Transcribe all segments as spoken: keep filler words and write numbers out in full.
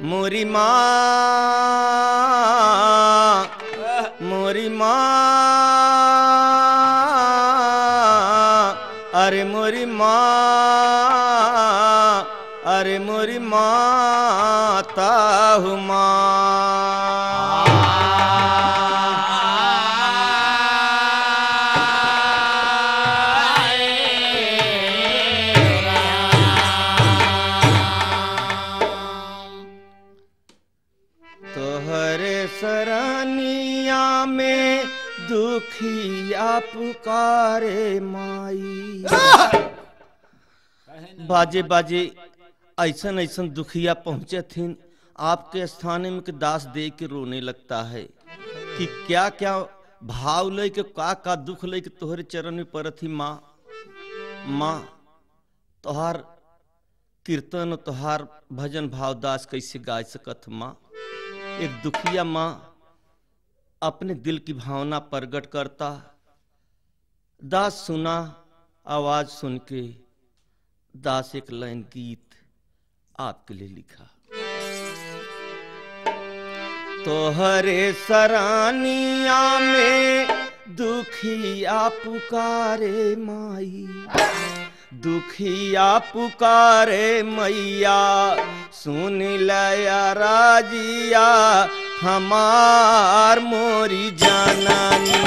मोरी माँ मोरी माँ अरे मोरी माँ अरे मोरी माँ ताहु माँ पुकारे माई। बाजे बाजे ऐसन ऐसन दुखिया पहुंचे थिन आपके स्थाने में के दास दे के रोने लगता है कि क्या क्या भाव ले के का का दुख ले के तोहरे चरण में परथी माँ माँ तोहार कीर्तन तोहार भजन भाव दास कैसे गाय सकत माँ। एक दुखिया माँ अपने दिल की भावना प्रकट करता। दास सुना आवाज सुन के दास एक लाइन गीत आपके लिए लिखा। तोहरे सरानिया में दुखिया पुकारे माई दुखिया पुकारे मैया सुन लया राजिया हमार मोरी जाननी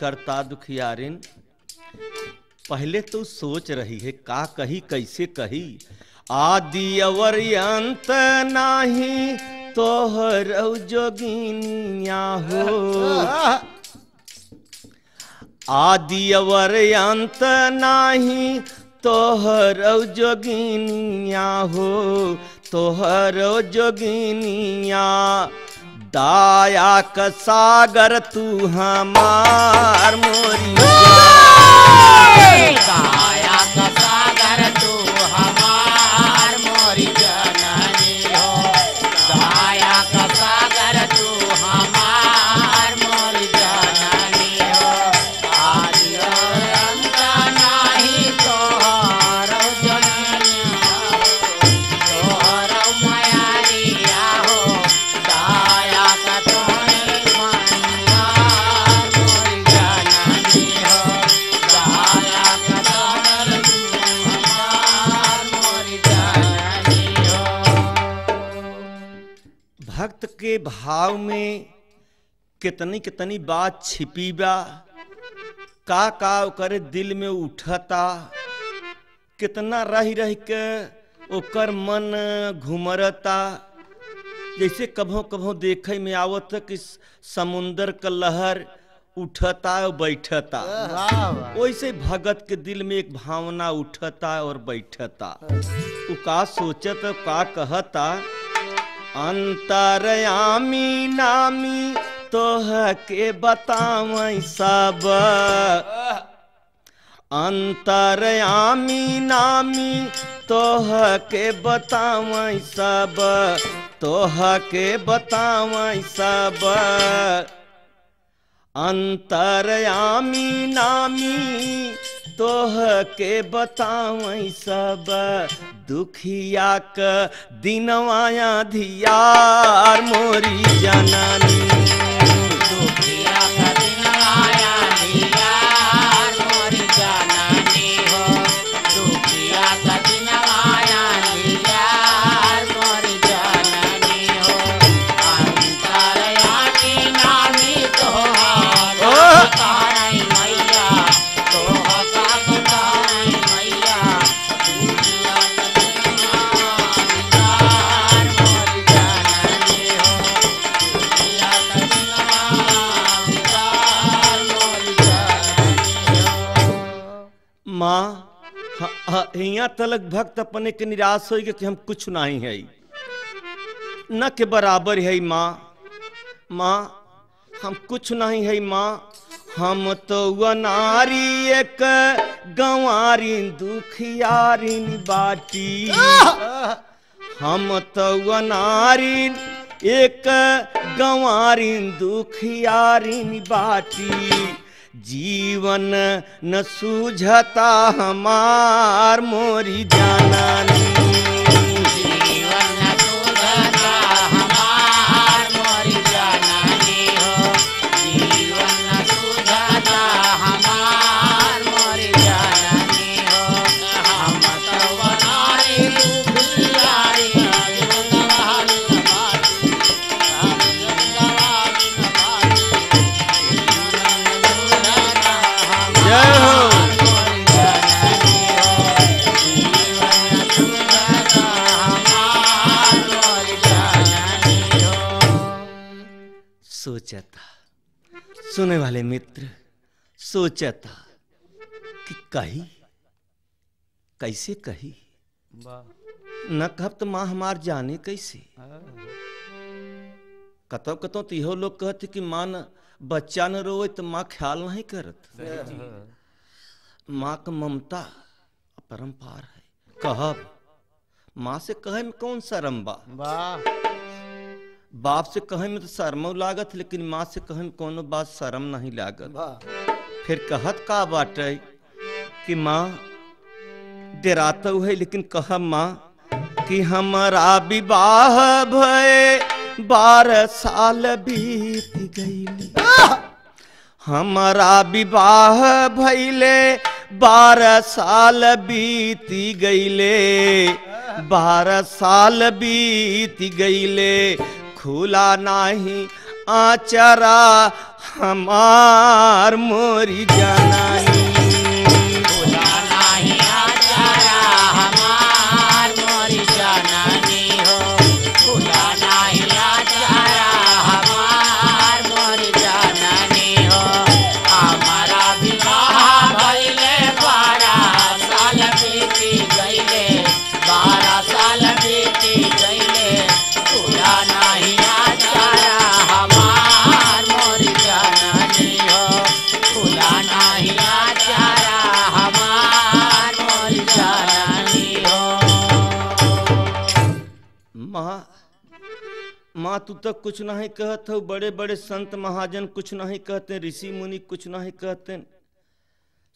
करता दुखियारिन। पहले तो सोच रही है का कही कैसे कही। आदि अवर अंत नाही तोहर जोगिनिया हो आदि अवर अंत नाही तोहर जोगिनिया हो तोहर जोगिनिया दाया का सागर तू हमार मोरी दाया का सागर तू हमार मोरी जननी हो दाया का सागर तू हमार मोरी जननी हो आदि अंत नाही तोहर जननिया तोहर मायारिया हो दाया के भाव में कितनी कितनी बात छिपी बा का का करे दिल में उठता। कितना रही रही के ओकर मन घुमरता। जैसे कभों कभों देखे में आवत कि समुंदर का लहर उठता और बैठता। वैसे भगत के दिल में एक भावना उठता और बैठता। वो का सोचत का कहता अंतरयामी नामी तोह के बताव सब अंतरयामी नामी तोह के बताव सब तोह के बताव सब अंतरयामी नामी तोह के बतावई सब दुखिया का दिनवाया धियार मोरी जनानी यहाँ तलक भक्त अपने के निराश हो कि हम कुछ नहीं है न के बराबर है। माँ माँ हम कुछ नहीं है माँ, हम तो वो नारी एक गंवारी दुखियारी बाटी, हम तो वो नारी एक गंवारी दुखियारी बाटी, जीवन न सूझता हमार मोरी जानानी, जीवन न सूझता हमार मोरी जानानी हो, जीवन न सूझता हमार मोरी जानानी हो, हम तो वनारी दुखियारी दुखियारी सोचता। सुने वाले मित्र सोचता कि कही कैसे कही न कहब तो माँ हमार जाने कैसे। कतौ कतौ तो इहो लोग कहते कि माँ न बच्चा न रोए तो माँ ख्याल नहीं करत। माँ का ममता अपरंपार है। कहब माँ से कहे में कौन शर्म बा, बाप से कहे में तो शर्मो लागत लेकिन माँ से कहे में कोनो बात शर्म नहीं लागत। फिर कहत का बात है कि माँ डराता है लेकिन कह माँ कि हमारा विवाह भए बारह साल बीत गई, हमारा विवाह भइले बारह साल बीत गईले, बारह साल बीत गईले, खुला नहीं आचरा हमार मोरी जानानी, खुला नहीं आचरा हमार मोरी जानानी हो, खुला नहीं आचरा हमार मोरी जानानी हो, हमारा विवाह भइले बारह साल बीत गईले, बारह साल बीत गईले, खुला नहीं माँ तू तक कुछ नहीं कहत हो। बड़े बड़े संत महाजन कुछ नहीं कहते, ऋषि मुनि कुछ नहीं कहते,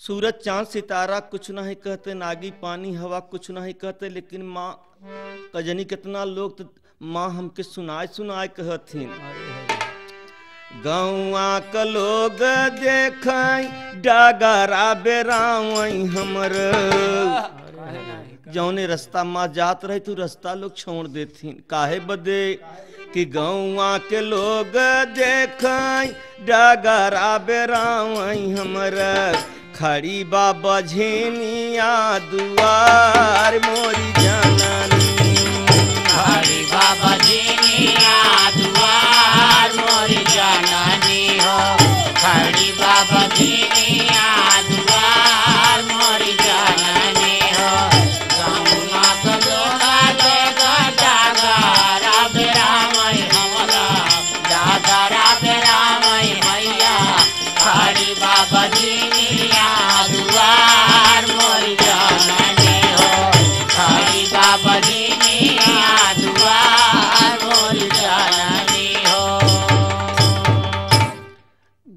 सूरज चांद सितारा कुछ नहीं कहते, नागी पानी हवा कुछ नहीं कहते, लेकिन माँ कजनी कितना लोग तो माँ हमके सुनाए सुनाए कहती। गाँवा के लोग देख डगरा बेरावई हमर, जौने रास्ता माँ जात रही तू रास्ता लोग छोड़ देती काहे बदे कि गाँवा के लोग देख डगरा बेरावई हमर, खड़ी बाबा झेनिया दुआर मोरी जानानी, खड़ी बाबा झेनिया दुआर मोरी जानानी हो, खड़ी बाबा झेनिया दुआर मोरी जानानी हो,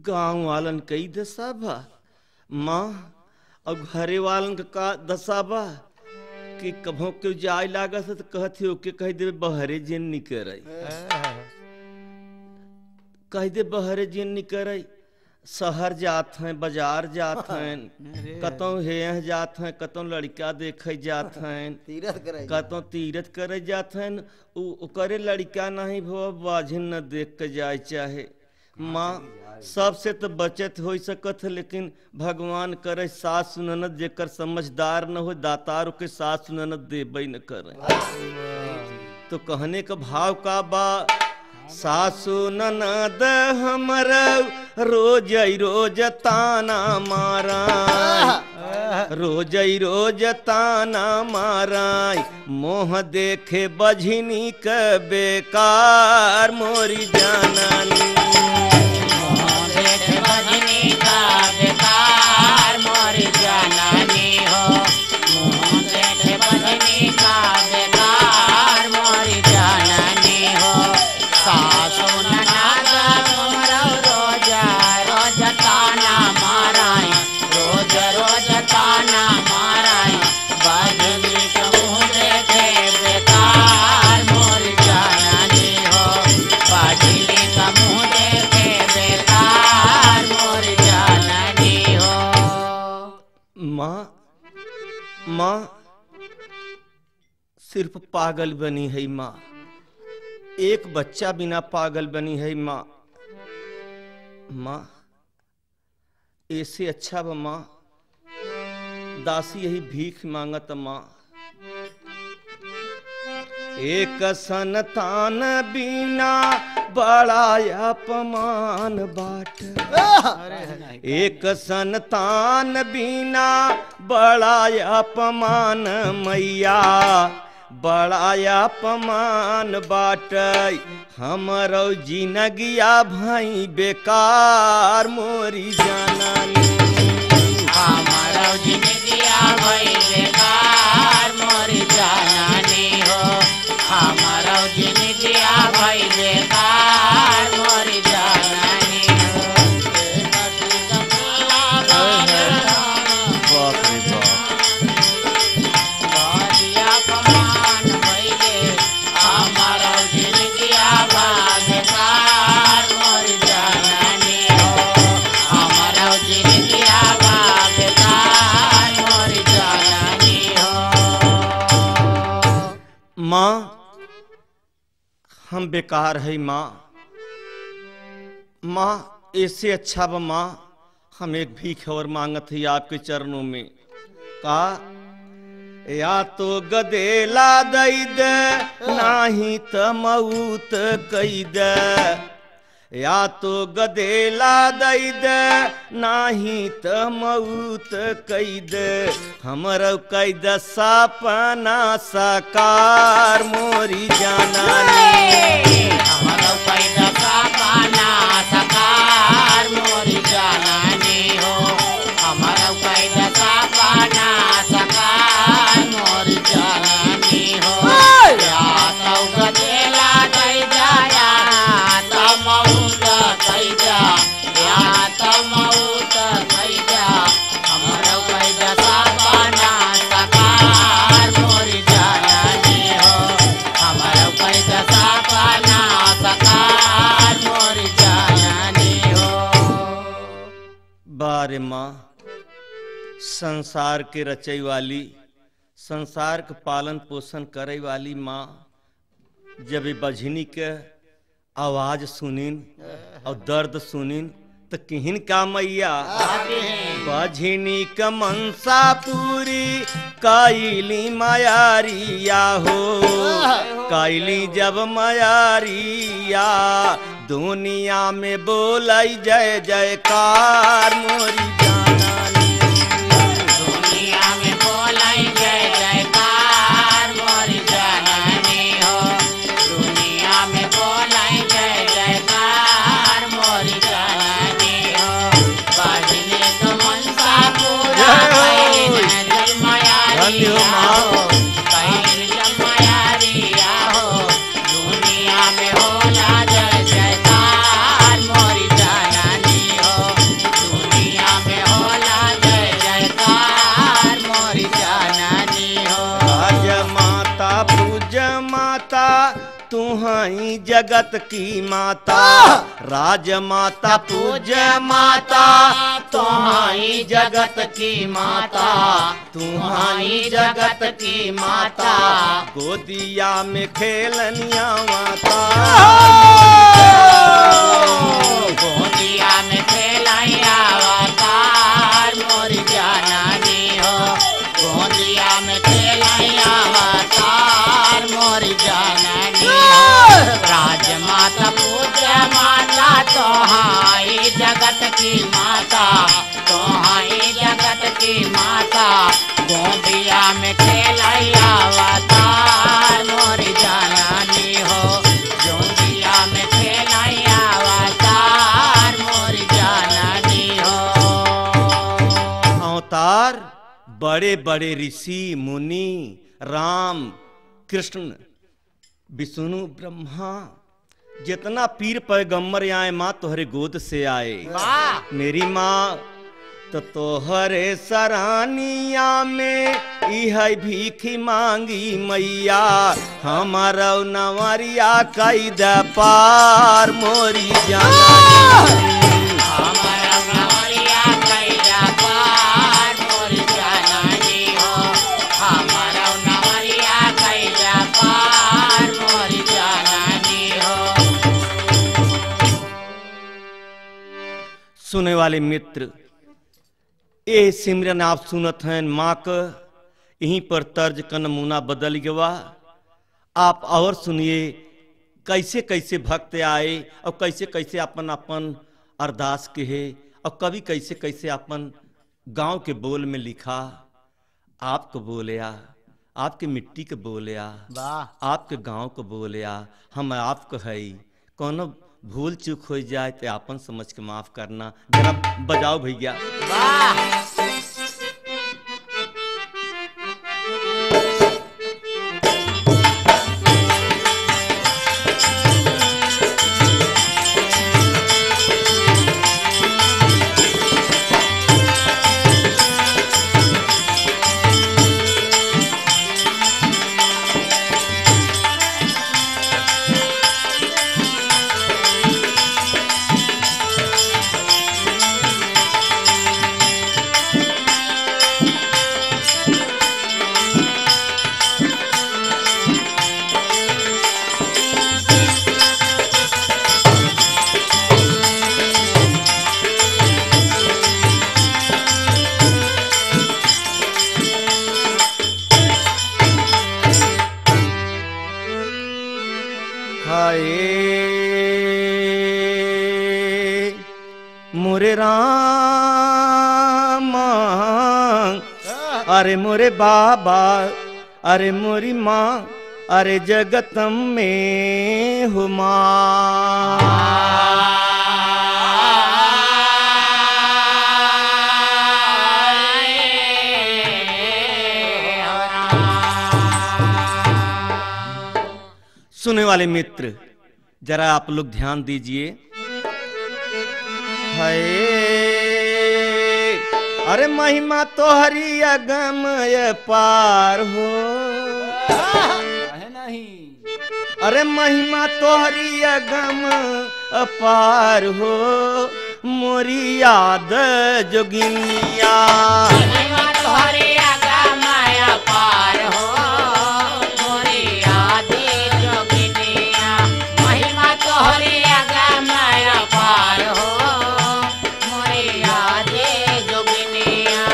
गाँव वालन कई दशा बा माँ और घरे वालन का दशा बा कि कभों के जाय लागा से तो कहते हो कि कह दे बहरे जिन नहीं करे, कह दे बहरे जिन नहीं करे, शहर जात हैं, बाजार जात हैं, कतों हेह जात हैं, कतों लड़का देखे जात हैं, कतों तीरथ करे जात हैं, करे लड़का नहीं भो बाझिन न देख के जाए चाहे। माँ सबसे तो बचत हो सकत है लेकिन भगवान करे सास सुननत जेकर समझदार न हो दातार के सास सुननत देबे न करे। तो कहने का भाव का बा सासु ननद हमर रोज रोज ताना मारा, रोजई रोज ताना माराई मोह देखे बजनी के बेकार मोरी जानानी सिर्फ पागल बनी है माँ, एक बच्चा बिना पागल बनी है माँ। माँ ऐसे अच्छा बा माँ, दासी यही भीख मांगत माँ। एक संतान बिना बड़ा अपमान बाट, एक संतान बिना बड़ा अपमान मैया, बड़ा अपमान बाट। हमरो जिनगिया भाई बेकार मोरी जानानी, हमरो जिनगिया भाई बेकार मोरी जानानी हो, हमरो जिनगिया भाई बेकार मोरी जानानी हो। माँ हम बेकार है माँ, माँ ऐसे अच्छा बा माँ, हम एक भीख और मांगत है आपके चरणों में। का या तो गदेला दई दे नाही त मऊत कई दे, या तो गदेला दई दे नाही त मऊत कई दे। हमरो कई द सपना साकार मोरी जानानी, हमरो कई द सपना साकार मोरी जानानी हो, हमरो कई द सपना साकार मोरी जानानी हो। या तो गदेला दई जा या तो मऊत कई जा, या तो मऊत कई जा, हमरो कई द सपना साकार मोरी जानानी हो, हमरो कई द सपना साकार मोरी जानानी हो। बारे माँ संसार के रचय वाली, संसार के पालन पोषण करे वाली माँ जब बजनी के आवाज सुनीन और दर्द सुनीन तो किहिन का मैया। बजनी का मनसा पूरी काइली मायारिया हो, काइली जब मायारिया दुनिया में बोलाई जय जयकार मोरी जानानी। जगत की माता राजमाता पूज माता, तुम्हारी जगत की माता, तुम्हारी जगत की माता, गोदिया में खेलनिया माता, गोदिया में खेलनिया माता मोरी जानानी हो, गोदिया में खेलनिया माता मोरी जानानी हो। राजमाता पूजा माता, तोहाई जगत की माता, तोहाई जगत की माता, गोदिया में खेलैया अवतार मोरी जननी हो, गोदिया में खेलैया अवतार मोरी जननी हो। अवतार बड़े बड़े ऋषि मुनि राम कृष्ण विष्णु ब्रह्मा जितना पीर पैगम्बर आए माँ तोहरे गोद से आए। मेरी माँ तो तोहरे सरानिया में इह भीखी मांगी मैया, हमारा नवरिया कई द पार मोरी जान। सुने वाले मित्र, ये सिमरन आप सुनत हैं माँ का, यहीं पर तर्ज का नमूना बदल गवा। आप और सुनिए कैसे कैसे भक्त आए और कैसे कैसे अपन अपन अरदास कहे और कभी कैसे कैसे अपन गांव के बोल में लिखा। आपको बोलिया आपके मिट्टी के बोलिया आपके गांव को बोलिया, हम आपको है कौन भूल चूक हो जाए तो आपन समझ के माफ करना। जरा बजाओ भैया। अरे मोरे बाबा अरे मोरी माँ अरे जगतम में हो माँ। सुनने वाले मित्र जरा आप लोग ध्यान दीजिए। हाय अरे महिमा तोहरी अगम ये पार हो, अरे महिमा तोहरी अगम अपार हो मोरी याद जोगिनिया। महिमा तोहरी अगम अपार हो मोरी याद जोगिनिया, महिमा तोहरी अगम अपार हो मोरी याद जोगिनिया।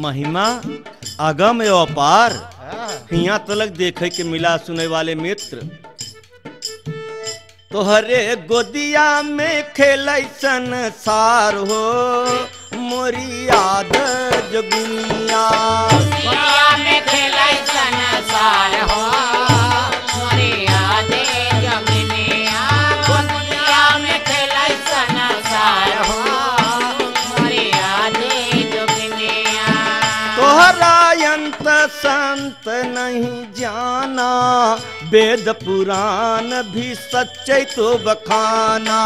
महिमा अगम एवं अपार यहाँ तलक देखे के मिला। सुने वाले मित्र, तोहरे गोदिया में खेलै संसार हो मोरी याद जोगिनिया, गोदिया में खेलै संसार हो मोरी याद जोगिनिया, गोदिया में खेलै संसार हो मोरी याद जोगिनिया। अंत संत नहीं जाना वेद पुराण भी सच्चे तो बखाना,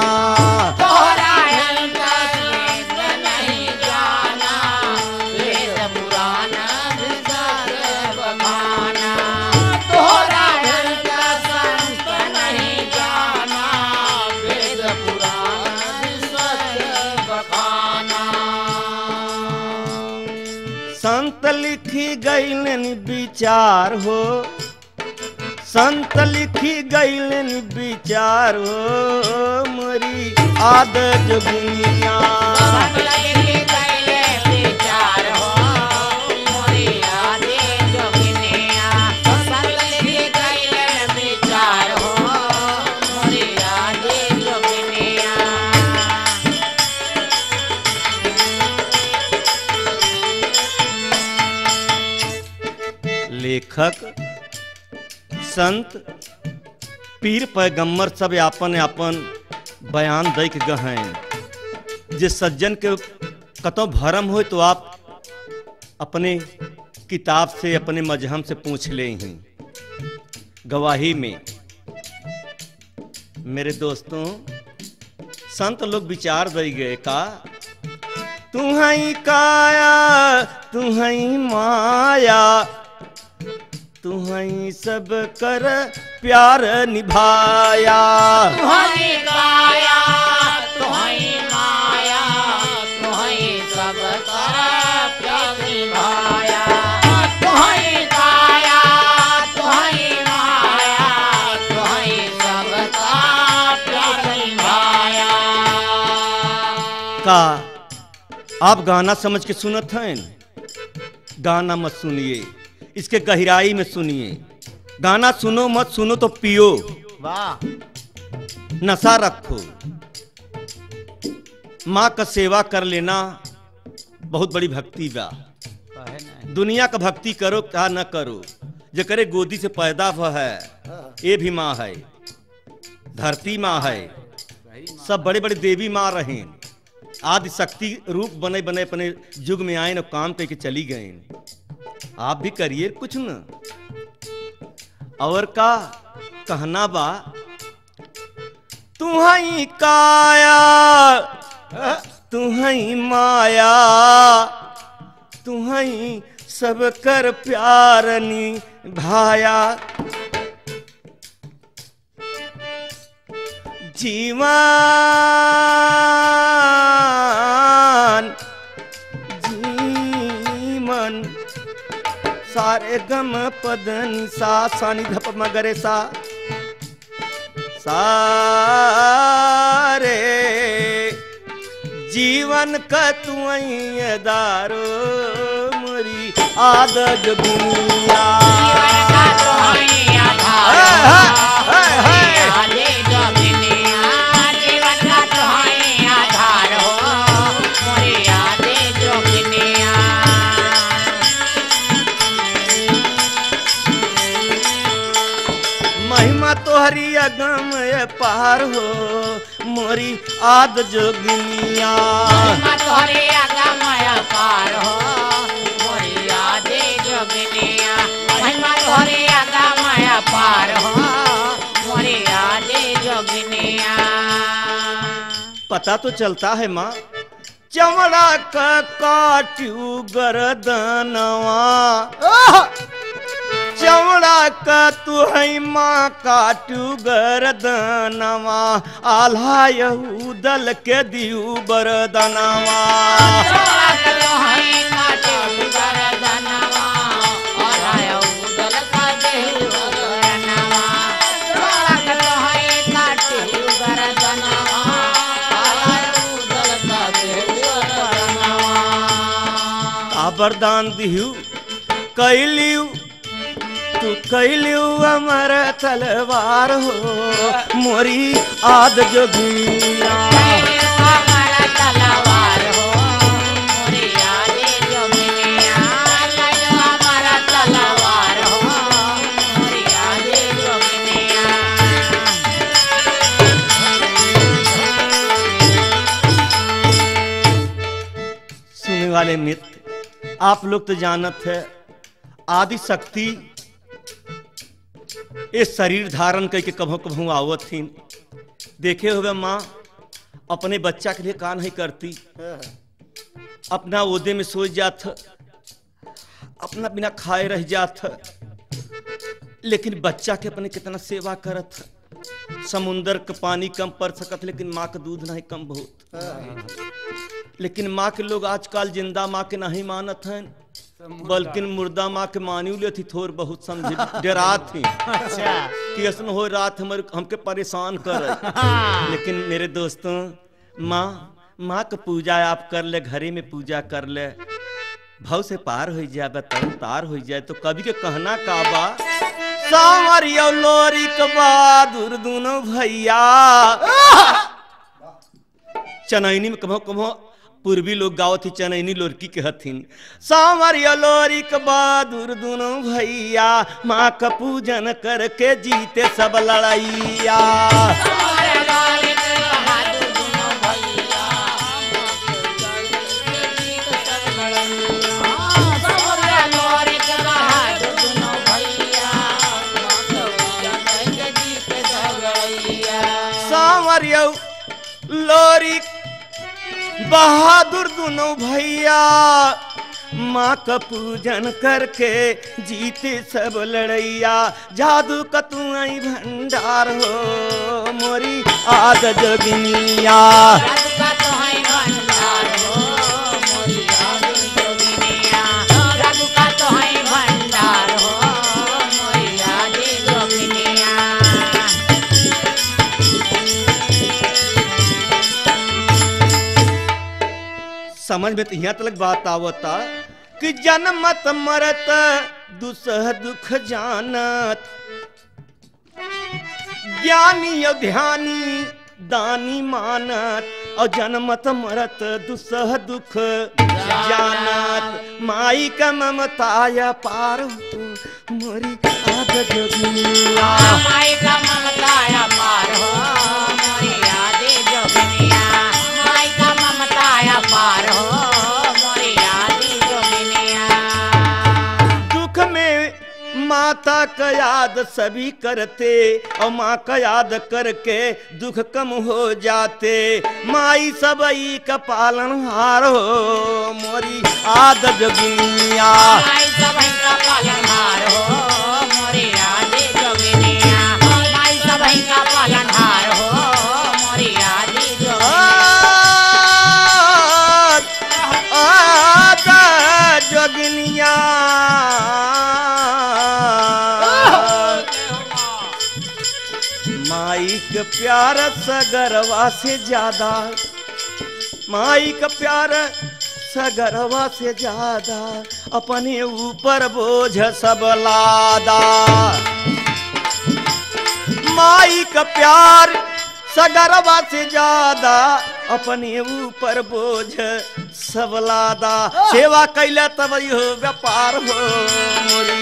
तोहरा अंत संत नहीं जाना वेद पुराण भी सच्चे बखाना, तोहरा अंत संत नहीं जाना वेद पुराण भी सच्चे बखाना। संत लिखी गईलन विचार हो, संत लिखी गईलन विचार हो मोरी याद जोगिनिया, संत लिखी गईलन विचार हो मोरी याद जोगिनिया, संत लिखी गईलन विचार हो। लेखक, संत, पीर पैगम्बर सब अपन अपन बयान दैक गहन। जे सज्जन के कतों भरम हो तो आप अपने किताब से अपने मजहम से पूछ ले ही। गवाही में मेरे दोस्तों संत लोग विचार दै गए का तुहई काया तुहई माया तुहई सब कर प्यार निभाया। तुहई काया तुहई माया तुहई सब कर प्यार निभाया। तुहई काया तुहई माया तुहई सब कर प्यार निभाया का आप गाना समझ के सुनत हैं। गाना मत सुनिए, इसके गहराई में सुनिए। गाना सुनो मत, सुनो तो पियो, वाह, नशा रखो। माँ का सेवा कर लेना बहुत बड़ी भक्ति बा। दुनिया का भक्ति करो क्या न करो, जो करे गोदी से पैदा हुआ है ये भी माँ है, धरती माँ है, सब बड़े बड़े देवी माँ रहे। आदि शक्ति रूप बने बने अपने युग में आए न काम करके चली गए। आप भी करिए कुछ न। और का कहना बा तुहई काया तुहई माया तुहई सब कर प्यार निभाया। जीवन जीवन सारे गम पद निशा सानि धप मगरे सा सारे जीवन का तुअई दारो मुरी आदग बुनिया। तोहरी अगम पार हो मोरी आद जोगिनिया। तोहरी अगम पार हो मोरी आद जोगिनिया। तोहरी अगम पार हो मोरी आद जोगिनिया। पता तो चलता है माँ चमड़ा का काट्यू गर्दनवा चमड़ा का तुहई माँ काटू गरदनवा आल्हा यहूदल के दियू बरदनवा। बरदान दियू कैलियू तू कैलियू अमर तलवार हो मोरी आद जोगिनिया। अमर तलवार हो मोरी आद जोगिनिया। अमर तलवार हो मोरी आद जोगिनिया। सुनने वाले मित्र आप लोग तो जानत है आदि शक्ति ये शरीर धारण करके कभों कभों आवत थी। देखे हुए माँ अपने बच्चा के लिए का नहीं करती, अपना ओदे में सोच जात, अपना बिना खाए रह जात, लेकिन बच्चा के अपने कितना सेवा करत। समुंदर का पानी कम पड़ सकत लेकिन माँ का दूध नहीं कम बहुत। लेकिन माँ के लोग आजकल जिंदा माँ के नहीं मानत हैं, बल्कि मुर्दा माँ के मानी थी थोर बहुत समझी डरा थी कि असन हो रात हमर हमके परेशान कर। लेकिन मेरे दोस्तों माँ माँ का पूजा आप कर ले, घरे में पूजा कर ले, भाव से पार हो जाए, तर तार हो जाए। तो कभी के कहना काबा सावरिया लोरी बहादुर दोनों भैया चनैनी में कभो कभो पूर्वी लोग गावत चनैनी लोरकी के हथिन। सावरिया लोरिक बहादुर दुनो भैया, माँ का पूजन करके जीते सब लड़ैया। लोरिक बहादुर दोनों भैया, माँ का पूजन करके जीते सब लड़ैया। जादू का तू आई भंडार हो मोरी आद जोगिनिया। समझ में तो यहाँ तक बात आवता कि जनमत मरत दुसह दुख जानत, ज्ञानी ध्यानी दानी मानत। और जनमत मरत दुसह दुख जानत, माई का ममताया पार हो मोरी आद जोगिनिया। माई का ममताया पार हो मोरी आद जोगिनिया। माई का ममताया पार हो मोरी आद जोगिनिया। दुख में माता का याद सभी करते, और माँ का याद करके दुख कम हो जाते। माई सबई का पालन हार हो मोरी आद जोगिनिया। माई सबई का पालन हार हो मोरी आद जोगिनिया। माई सबई का पालन हार हो मोरी आद जोगिनिया। आद जोगिनिया प्यार सगरवा से ज्यादा, माई का प्यार सगरवा से ज्यादा। अपने ऊपर बोझ सब लादा, माई का प्यार सगरवा से ज्यादा। अपने ऊपर बोझ सब लादा, सेवा कैला तब हो व्यापार हो मोरी